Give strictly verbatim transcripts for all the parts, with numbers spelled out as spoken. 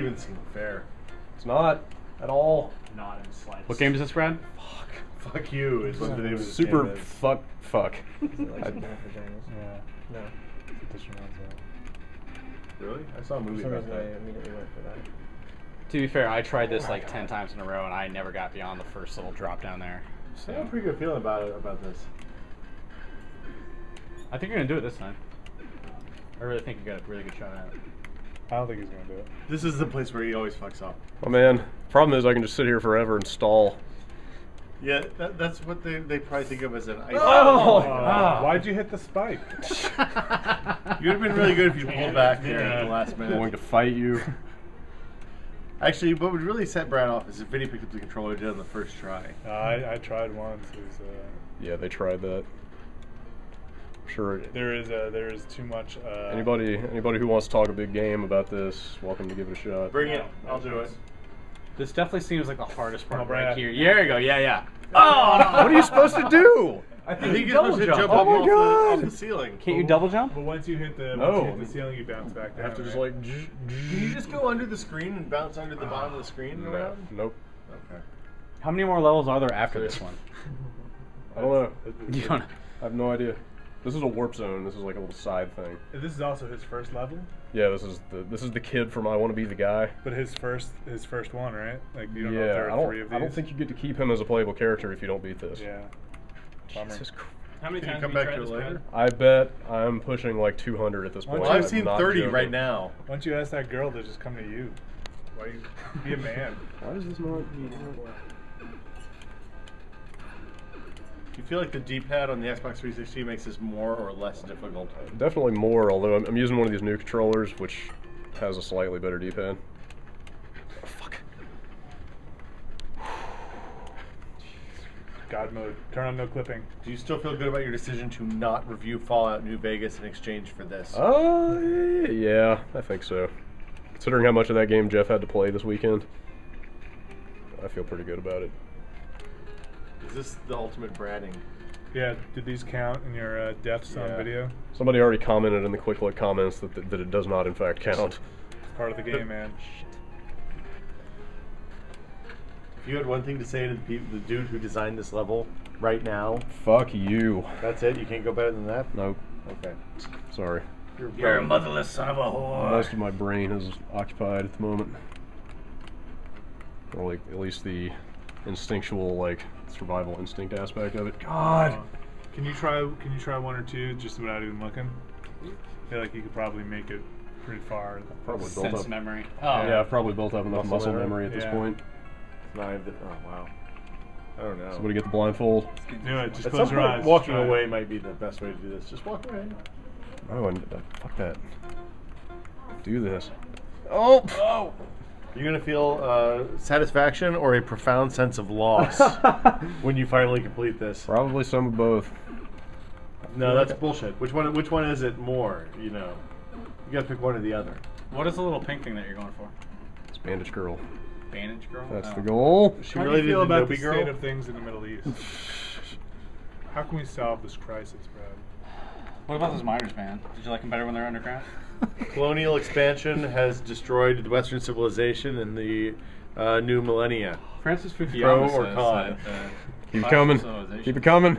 doesn't even seem fair. It's not at all. Not in the slightest. What game is this, Brad? Fuck. Fuck you is what the name of this game is. Super fuck fuck. Is it like Super Vaginas? Yeah. No. This reminds me of. Really? I saw a movie about that. I immediately went for that. To be fair, I tried this oh like God. ten times in a row, and I never got beyond the first little drop down there. So. I have a pretty good feeling about it, about this. I think you're gonna do it this time. I really think you got a really good shot at it. I don't think he's gonna do it. This is the place where he always fucks up. Oh man, problem is I can just sit here forever and stall. Yeah, that, that's what they they probably think of as an ice. Oh! Oh ah. Why'd you hit the spike? You would have been really good if you pulled back there at the last minute. I'm going to fight you. Actually, what would really set Brad off is if Vinny picked up the controller did on the first try. Uh, I, I tried once. It was, uh, yeah, they tried that. I'm sure. There is uh, there is too much. Uh, anybody anybody who wants to talk a big game about this, welcome to give it a shot. Bring it. I'll do it. This definitely seems like the hardest part oh, right here. Yeah, there you go. Yeah, yeah. Oh! What are you supposed to do? I think, I think you're supposed to jump, jump up oh off, God. The, off the ceiling. Can't you double jump? But once you hit the, no. once you hit the ceiling, you bounce back down. You have to just right? like... Can you just go under the screen and bounce under the uh, bottom of the screen? No. Nope. Okay. How many more levels are there after this one? I don't know. You don't know. I have no idea. This is a warp zone. This is like a little side thing. This is also his first level? Yeah, this is the this is the kid from I Want to Be the Guy. But his first his first one, right? Like you don't yeah, know if there are three of these. I don't think you get to keep him as a playable character if you don't beat this. Yeah. Jesus Christ. How many times have you tried this later? I bet I'm pushing like two hundred at this point. Well, I've seen thirty right now. Why don't you ask that girl to just come to you? Why you be a man? Why does this not be Do you feel like the D-pad on the Xbox three sixty makes this more or less difficult? Definitely more, although I'm, I'm using one of these new controllers, which has a slightly better D-pad. Oh, fuck. God mode. Turn on no clipping. Do you still feel good about your decision to not review Fallout New Vegas in exchange for this? Uh, yeah, I think so. Considering how much of that game Jeff had to play this weekend, I feel pretty good about it. Is this the ultimate branding? Yeah, did these count in your uh, deaths yeah. on video? Somebody already commented in the quick look comments that, th that it does not in fact count. It's part of the game, man. If you had one thing to say to the, people, the dude who designed this level right now... Fuck you. That's it? You can't go better than that? Nope. Okay. Sorry. You're, You're a motherless son of a whore. Most of my brain is occupied at the moment. Or like, at least the instinctual, like, survival instinct aspect of it. God! Can you try Can you try one or two just without even looking? I feel like you could probably make it pretty far. Probably built Sense up. memory. Oh. Yeah, I've probably built up enough muscle, muscle memory at yeah. this point. Not even, oh, wow. I don't know. Somebody get the blindfold. Do it. Just at close your eyes. Walking away might be the best way to do this. Just walk away. Oh, and, uh, fuck that. Do this. Oh! Oh! You're going to feel uh, satisfaction or a profound sense of loss when you finally complete this. Probably some of both. No, that's bullshit. Which one Which one is it more, you know? You got to pick one or the other. What is the little pink thing that you're going for? It's Bandage Girl. Bandage Girl? That's oh. the goal. She How really do you feel about the girl? state of things in the Middle East? How can we solve this crisis, Brad? What about those miners, man? Did you like them better when they're underground? Colonial expansion has destroyed Western civilization in the uh, new millennia. Francis Fukuyama says, or con. Uh, keep it coming. Keep it coming.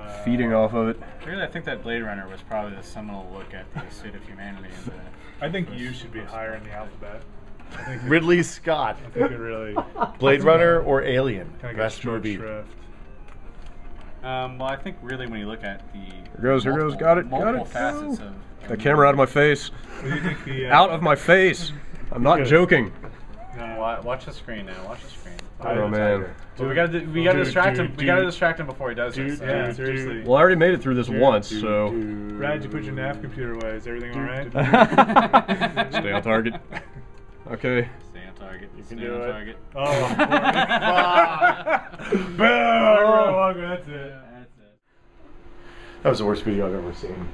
Uh, Feeding off of it. Really, I think that Blade Runner was probably the seminal look at the state of humanity. And the I think you should be higher in the alphabet. I think Ridley Scott. I think it really. Blade Runner or Alien. Best movie. Um, well, I think really when you look at the here goes, multiple, here goes, got it, got it. Facets of the camera out of my face. What do you think the, uh, out of my face. I'm not joking. No, watch the screen now. Watch the screen. Oh, oh man. Dude, well, we gotta do, we gotta dude, distract dude, him. Dude, we gotta distract him before he does dude, this. Dude, yeah, seriously. Well, I already made it through this dude, once, dude, so. Dude. Brad, you put your nav computer away. Is everything all right? Stay on target. Okay. Stay on target. You can Stay do on it. Target. Oh. Boom! That's it. That's it. That was the worst video I've ever seen.